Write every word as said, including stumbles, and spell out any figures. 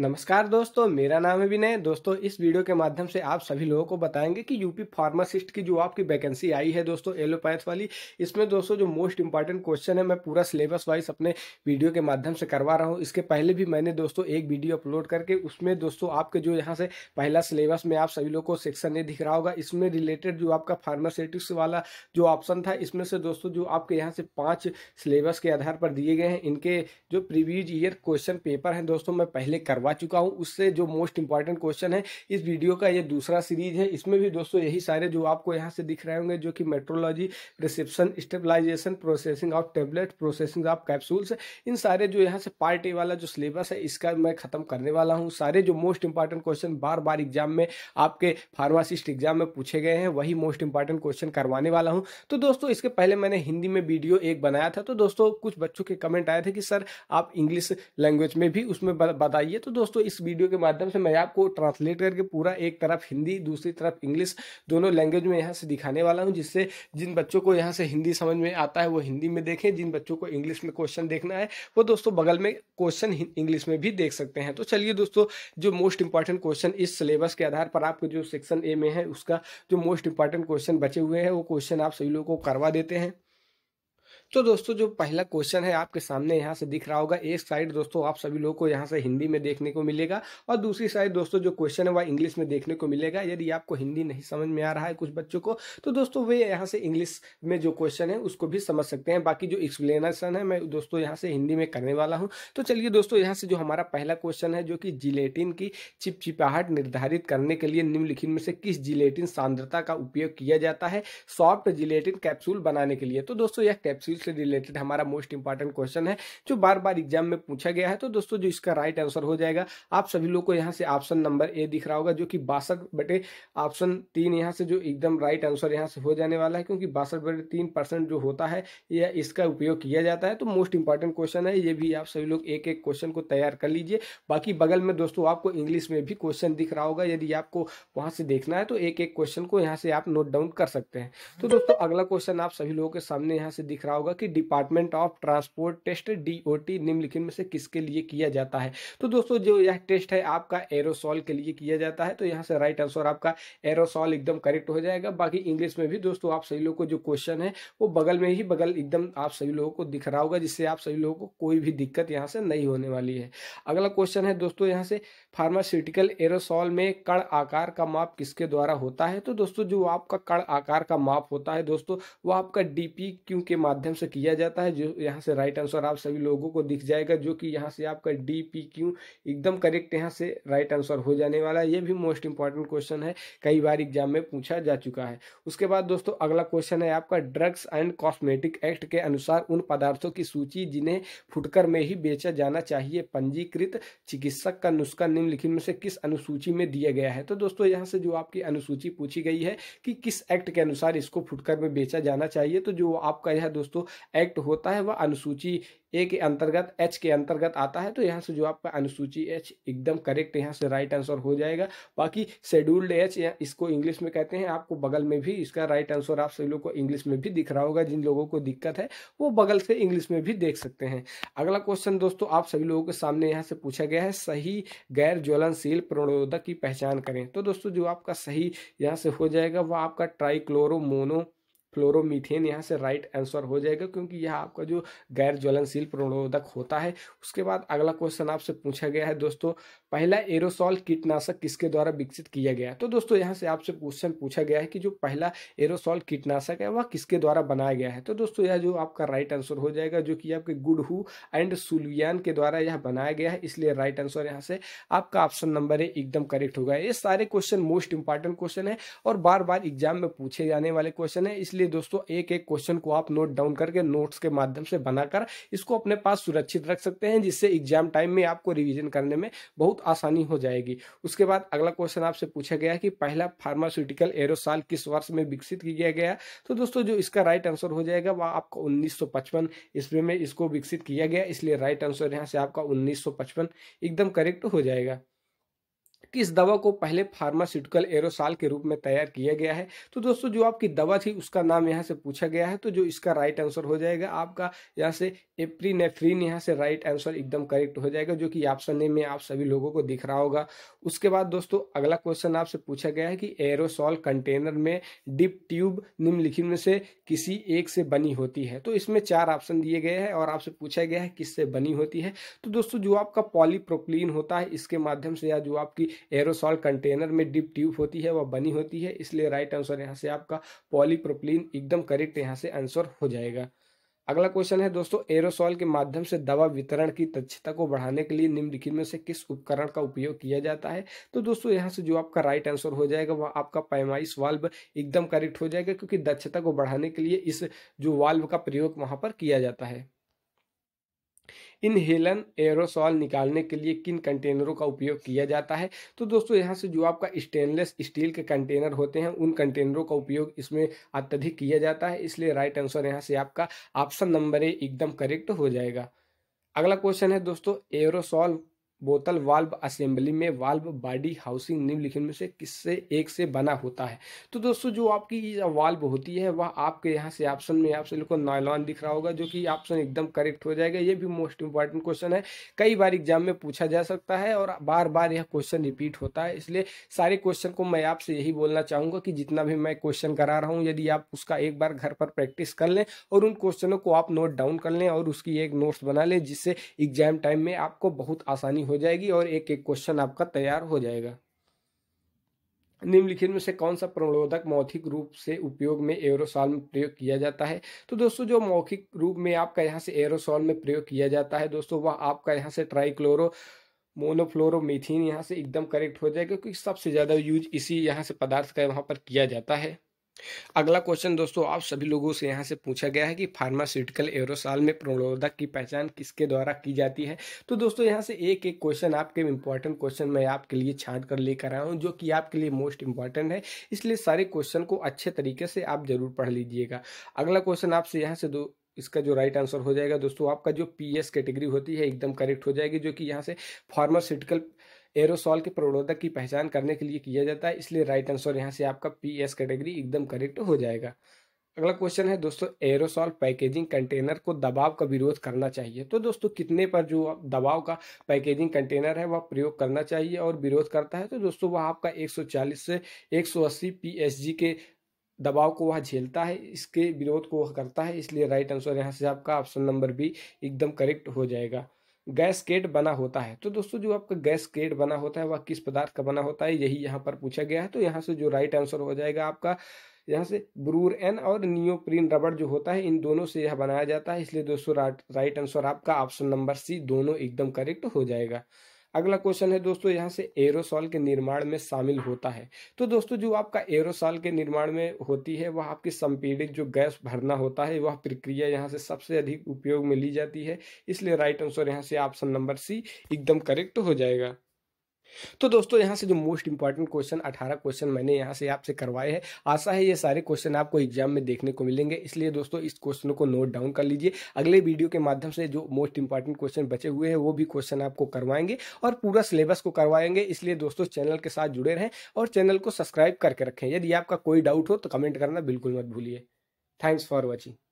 नमस्कार दोस्तों, मेरा नाम है विनय। दोस्तों, इस वीडियो के माध्यम से आप सभी लोगों को बताएंगे कि यूपी फार्मासिस्ट की जो आपकी वैकेंसी आई है दोस्तों एलोपैथ वाली, इसमें दोस्तों जो मोस्ट इंपॉर्टेंट क्वेश्चन है मैं पूरा सिलेबस वाइज अपने वीडियो के माध्यम से करवा रहा हूं। इसके पहले भी मैंने दोस्तों एक वीडियो अपलोड करके उसमें दोस्तों आपके जो यहाँ से पहला सिलेबस में आप सभी लोग को सेक्शन नहीं दिख रहा होगा, इसमें रिलेटेड जो आपका फार्मास्यूटिक्स वाला जो ऑप्शन था, इसमें से दोस्तों जो आपके यहाँ से पाँच सिलेबस के आधार पर दिए गए हैं, इनके जो प्रीवियस ईयर क्वेश्चन पेपर हैं दोस्तों मैं पहले करवा चुका हूं। उससे जो मोस्ट इंपॉर्टेंट क्वेश्चन है इस वीडियो का ये दूसरा सीरीज है, इसमें भी दोस्तों यही सारे जो आपको यहां से दिख रहे होंगे जो कि metrology, prescription, stabilization, processing of tablet, processing of capsules, इन सारे जो यहां से पार्ट ए वाला जो सिलेबस है इसका मैं खत्म करने वाला हूं। सारे जो मोस्ट इंपॉर्टेंट क्वेश्चन बार बार एग्जाम में आपके फार्मासिस्ट एग्जाम में पूछे गए हैं वही मोस्ट इंपॉर्टेंट क्वेश्चन करवाने वाला हूँ। तो दोस्तों इसके पहले मैंने हिंदी में वीडियो एक बनाया था, तो दोस्तों कुछ बच्चों के कमेंट आए थे कि सर आप इंग्लिश लैंग्वेज में भी उसमें बताइए। तो दोस्तों इस वीडियो के माध्यम से मैं आपको ट्रांसलेट करके पूरा एक तरफ हिंदी दूसरी तरफ इंग्लिश दोनों लैंग्वेज में यहाँ से दिखाने वाला हूँ, जिससे जिन बच्चों को यहाँ से हिंदी समझ में आता है वो हिंदी में देखें, जिन बच्चों को इंग्लिश में क्वेश्चन देखना है वो दोस्तों बगल में क्वेश्चन इंग्लिश में भी देख सकते हैं। तो चलिए दोस्तों, जो मोस्ट इंपॉर्टेंट क्वेश्चन इस सिलेबस के आधार पर आपको जो सेक्शन ए में है उसका जो मोस्ट इंपॉर्टेंट क्वेश्चन बचे हुए हैं वो क्वेश्चन आप सभी लोगों को करवा देते हैं। तो दोस्तों जो पहला क्वेश्चन है आपके सामने यहाँ से दिख रहा होगा, एक साइड दोस्तों आप सभी लोगों को यहाँ से हिंदी में देखने को मिलेगा और दूसरी साइड दोस्तों जो क्वेश्चन है वह इंग्लिश में देखने को मिलेगा। यदि आपको हिंदी नहीं समझ में आ रहा है कुछ बच्चों को, तो दोस्तों वे यहाँ से इंग्लिश में जो क्वेश्चन है उसको भी समझ सकते हैं। बाकी जो एक्सप्लेनेशन है मैं दोस्तों यहाँ से हिंदी में करने वाला हूँ। तो चलिए दोस्तों यहाँ से जो हमारा पहला क्वेश्चन है, जो कि जिलेटिन की चिपचिपाहट निर्धारित करने के लिए निम्नलिखित में से किस जिलेटिन सांद्रता का उपयोग किया जाता है सॉफ्ट जिलेटिन कैप्सूल बनाने के लिए। तो दोस्तों यह कैप्सूल से रिलेटेड हमारा मोस्ट इंपॉर्टेंट क्वेश्चन है जो बार बार एग्जाम में पूछा गया है। तो दोस्तों जो इसका राइट आंसर हो जाएगा, आप सभी लोगों को यहाँ से ऑप्शन नंबर ए दिख रहा होगा जो कि बासठ बटे ऑप्शन तीन यहाँ से जो एकदम राइट आंसर यहाँ से हो जाने वाला है, क्योंकि बासठ बटे तीन परसेंट जो होता है यह इसका उपयोग किया जाता है। तो मोस्ट इंपॉर्टेंट क्वेश्चन है ये भी, आप सभी लोग एक एक क्वेश्चन को तैयार कर लीजिए। बाकी बगल में दोस्तों आपको इंग्लिश में भी क्वेश्चन दिख रहा होगा, यदि आपको वहाँ से देखना है तो एक एक क्वेश्चन को यहाँ से आप नोट डाउन कर सकते हैं। तो दोस्तों अगला क्वेश्चन आप सभी लोगों के सामने यहाँ से दिख रहा होगा कि department of transport test D O T निम्नलिखित में से किसके लिए किया जाता है। तो दोस्तों जो यह टेस्ट है आपका एरोसॉल के लिए किया जाता है, तो यहाँ से राइट आंसर आपका एरोसॉल एकदम करेक्ट हो जाएगा। बाकी इंग्लिश में भी दोस्तों आप सभी लोगों को जो क्वेश्चन है वो बगल में ही बगल एकदम आप सभी लोगों को दिख रहा होगा, जिससे आप सभी लोगों को कोई भी दिक्कत यहाँ से नहीं होने वाली है। अगला क्वेश्चन है दोस्तों यहाँ से, फार्मास्यूटिकल एरोसॉल में कण आकार का माप किसके द्वारा होता है। तो दोस्तों जो आपका कण आकार का माप होता है दोस्तों वह आपका डी पी क्यू के माध्यम से किया जाता है, जो यहाँ से राइट आंसर आप सभी लोगों को दिख जाएगा, जो कि यहाँ से आपका डी पी क्यू एकदम करेक्ट यहाँ से राइट आंसर हो जाने वाला है। ये भी मोस्ट इंपॉर्टेंट क्वेश्चन है, कई बार एग्जाम में पूछा जा चुका है। उसके बाद दोस्तों अगला क्वेश्चन है आपका, ड्रग्स एंड कॉस्मेटिक एक्ट के अनुसार उन पदार्थों की सूची जिन्हें फुटकर में ही बेचा जाना चाहिए पंजीकृत चिकित्सक का नुस्खा निम्नलिखित में से किस अनुसूची में दिया गया है। तो दोस्तों यहाँ से जो आपकी अनुसूची पूछी गई है कि किस एक्ट के अनुसार इसको फुटकर में बेचा जाना चाहिए, तो जो आपका यह दोस्तों एक्ट होता है वह अनुसूची ए के अंतर्गत एच के अंतर्गत आता है। तो यहाँ से जो आपका अनुसूची एच एकदम करेक्ट यहाँ से राइट आंसर हो जाएगा। बाकी शेड्यूल्ड एच इसको इंग्लिश में कहते हैं, आपको बगल में भी इसका राइट आंसर आप सभी लोग को इंग्लिश में भी दिख रहा होगा। जिन लोगों को दिक्कत है वो बगल से इंग्लिश में भी देख सकते हैं। अगला क्वेश्चन दोस्तों आप सभी लोगों के सामने यहाँ से पूछा गया है, सही गैर ज्वलनशील प्रणोदक की पहचान करें। तो दोस्तों जो आपका सही यहाँ से हो जाएगा वह आपका ट्राइक्लोरोमोनो फ्लोरोमीथेन यहाँ से राइट आंसर हो जाएगा, क्योंकि यह आपका जो गैर ज्वलनशील प्रणोदक होता है। उसके बाद अगला क्वेश्चन आपसे पूछा गया है दोस्तों, पहला एरोसॉल कीटनाशक किसके द्वारा विकसित किया गया। तो दोस्तों यहाँ से आपसे क्वेश्चन पूछा गया है कि जो पहला एरोसॉल कीटनाशक है वह किसके द्वारा बनाया गया है। तो दोस्तों यह जो आपका राइट आंसर हो जाएगा, जो कि आपके गुडहू एंड सुलियान के द्वारा यह बनाया गया है, इसलिए राइट आंसर यहाँ से आपका ऑप्शन नंबर है एकदम करेक्ट होगा। ये सारे क्वेश्चन मोस्ट इंपॉर्टेंट क्वेश्चन है और बार बार एग्जाम में पूछे जाने वाले क्वेश्चन है, इसलिए दोस्तों एक एक क्वेश्चन को आप नोट डाउन करके नोट्स के माध्यम से बनाकर इसको अपने पास सुरक्षित रख सकते हैं, जिससे एग्जाम टाइम में आपको रिवीजन करने में बहुत आसानी हो जाएगी। उसके बाद अगला क्वेश्चन आपसे पूछा गया कि पहला फार्मास्यूटिकल एरोसॉल किस वर्ष में विकसित किया गया। तो दोस्तों जो इसका राइट आंसर हो जाएगा वह आपका उन्नीस सौ पचपन ईस्वी में इसको विकसित किया गया, इसलिए राइट आंसर यहाँ से आपका उन्नीस सौ पचपन एकदम करेक्ट हो जाएगा। किस दवा को पहले फार्मास्यूटिकल एरोसाल के रूप में तैयार किया गया है। तो दोस्तों जो आपकी दवा थी उसका नाम यहाँ से पूछा गया है, तो जो इसका राइट आंसर हो जाएगा आपका यहाँ से एप्रीनेफ्रीन, यहाँ से राइट आंसर एकदम करेक्ट हो जाएगा, जो कि ऑप्शन ए में आप सभी लोगों को दिख रहा होगा। उसके बाद दोस्तों अगला क्वेश्चन आपसे पूछा गया है कि एरोसॉल कंटेनर में डिप ट्यूब निम्नलिखित में से किसी एक से बनी होती है। तो इसमें चार ऑप्शन दिए गए हैं और आपसे पूछा गया है किससे बनी होती है। तो दोस्तों जो आपका पॉलीप्रोपीलिन होता है इसके माध्यम से, या जो आपकी एरोसॉल कंटेनर में डिप ट्यूब होती है वह बनी होती है, इसलिए राइट आंसर यहाँ से आपका पॉलीप्रोपीलिन एकदम करेक्ट यहाँ से आंसर हो जाएगा। अगला क्वेश्चन है दोस्तों, एरोसॉल के माध्यम से दवा वितरण की दक्षता को बढ़ाने के लिए निम्नलिखित में से किस उपकरण का उपयोग किया जाता है। तो दोस्तों यहाँ से जो आपका राइट आंसर हो जाएगा वह आपका पैमाइश वाल्व एकदम करेक्ट हो जाएगा, क्योंकि दक्षता को बढ़ाने के लिए इस जो वाल्व का प्रयोग वहाँ पर किया जाता है। इनहेलन एरोसॉल निकालने के लिए किन कंटेनरों का उपयोग किया जाता है। तो दोस्तों यहाँ से जो आपका स्टेनलेस स्टील के कंटेनर होते हैं उन कंटेनरों का उपयोग इसमें अत्यधिक किया जाता है, इसलिए राइट आंसर यहाँ से आपका ऑप्शन नंबर ए एकदम करेक्ट हो जाएगा। अगला क्वेश्चन है दोस्तों, एरोसॉल बोतल वाल्व असेंबली में वाल्व बॉडी हाउसिंग निम्नलिखित में से किससे एक से बना होता है। तो दोस्तों जो आपकी वाल्व होती है वह आपके यहाँ से ऑप्शन में आप सभी को नायलॉन दिख रहा होगा, जो कि ऑप्शन एकदम करेक्ट हो जाएगा। ये भी मोस्ट इंपॉर्टेंट क्वेश्चन है, कई बार एग्जाम में पूछा जा सकता है और बार बार यह क्वेश्चन रिपीट होता है, इसलिए सारे क्वेश्चन को मैं आपसे यही बोलना चाहूँगा कि जितना भी मैं क्वेश्चन करा रहा हूँ यदि आप उसका एक बार घर पर प्रैक्टिस कर लें और उन क्वेश्चनों को आप नोट डाउन कर लें और उसकी एक नोट्स बना लें, जिससे एग्जाम टाइम में आपको बहुत आसानी हो जाएगी और एक एक क्वेश्चन आपका तैयार हो जाएगा। निम्नलिखित में से कौन सा प्रणोदक मौखिक रूप से उपयोग में एरोसॉल में प्रयोग किया जाता है। तो दोस्तों जो मौखिक रूप में आपका यहाँ से एरोसॉल में प्रयोग किया जाता है दोस्तों वह आपका यहाँ से ट्राइक्लोरो मोनोफ्लोरोमीथेन यहाँ से एकदम करेक्ट हो जाएगा, क्योंकि सबसे ज्यादा यूज इसी यहाँ से पदार्थ का वहां पर किया जाता है। अगला क्वेश्चन दोस्तों आप सभी लोगों से यहाँ से पूछा गया है कि फार्मास्यूटिकल एरोसॉल में प्रणोदक की पहचान किसके द्वारा की जाती है। तो दोस्तों यहाँ से एक एक क्वेश्चन आपके इंपॉर्टेंट क्वेश्चन मैं आपके लिए छांट कर लेकर आया हूँ, जो कि आपके लिए मोस्ट इंपॉर्टेंट है, इसलिए सारे क्वेश्चन को अच्छे तरीके से आप जरूर पढ़ लीजिएगा। अगला क्वेश्चन आपसे यहाँ से दो इसका जो राइट आंसर हो जाएगा दोस्तों आपका जो पीएस कैटेगरी होती है एकदम करेक्ट हो जाएगी, जो कि यहाँ से फार्मास्यूटिकल एरोसॉल के प्रणोदक की पहचान करने के लिए किया जाता है, इसलिए राइट आंसर यहाँ से आपका पीएस कैटेगरी एकदम करेक्ट हो जाएगा। अगला क्वेश्चन है दोस्तों, एरोसॉल पैकेजिंग कंटेनर को दबाव का विरोध करना चाहिए। तो दोस्तों कितने पर जो दबाव का पैकेजिंग कंटेनर है वह प्रयोग करना चाहिए और विरोध करता है। तो दोस्तों वह आपका एक सौ चालीस से एक सौ अस्सी पीएसजी के दबाव को वह झेलता है, इसके विरोध को वह करता है, इसलिए राइट आंसर यहाँ से आपका ऑप्शन नंबर बी एकदम करेक्ट हो जाएगा। गैसकेट बना होता है। तो दोस्तों जो आपका गैसकेट बना होता है वह किस पदार्थ का बना होता है, यही यहाँ पर पूछा गया है। तो यहाँ से जो राइट आंसर हो जाएगा आपका यहाँ से ब्रूरएन और नियोप्रीन रबड़ जो होता है इन दोनों से यह बनाया जाता है, इसलिए दोस्तों राइट आंसर आपका ऑप्शन नंबर सी दोनों एकदम करेक्ट हो जाएगा। अगला क्वेश्चन है दोस्तों यहाँ से, एरोसॉल के निर्माण में शामिल होता है। तो दोस्तों जो आपका एरोसॉल के निर्माण में होती है वह आपकी संपीड़ित जो गैस भरना होता है वह प्रक्रिया यहाँ से सबसे अधिक उपयोग में ली जाती है, इसलिए राइट आंसर यहाँ से ऑप्शन नंबर सी एकदम करेक्ट हो जाएगा। तो दोस्तों यहाँ से जो मोस्ट इंपॉर्टेंट क्वेश्चन अठारह क्वेश्चन मैंने यहाँ से आपसे करवाए हैं, आशा है ये सारे क्वेश्चन आपको एग्जाम में देखने को मिलेंगे, इसलिए दोस्तों इस क्वेश्चन को नोट डाउन कर लीजिए। अगले वीडियो के माध्यम से जो मोस्ट इंपॉर्टेंट क्वेश्चन बचे हुए हैं वो भी क्वेश्चन आपको करवाएंगे और पूरा सिलेबस को करवाएंगे, इसलिए दोस्तों चैनल के साथ जुड़े रहें और चैनल को सब्सक्राइब करके रखें। यदि आपका कोई डाउट हो तो कमेंट करना बिल्कुल मत भूलिए। Thanks for watching.